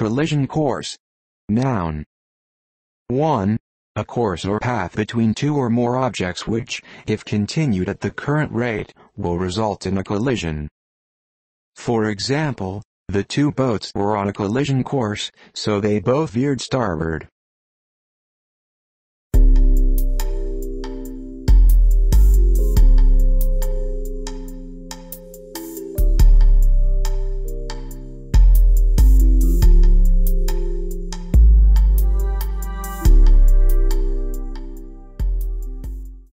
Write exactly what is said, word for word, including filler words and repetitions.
Collision course. Noun. one. A course or path between two or more objects which, if continued at the current rate, will result in a collision. For example, the two boats were on a collision course, so they both veered starboard.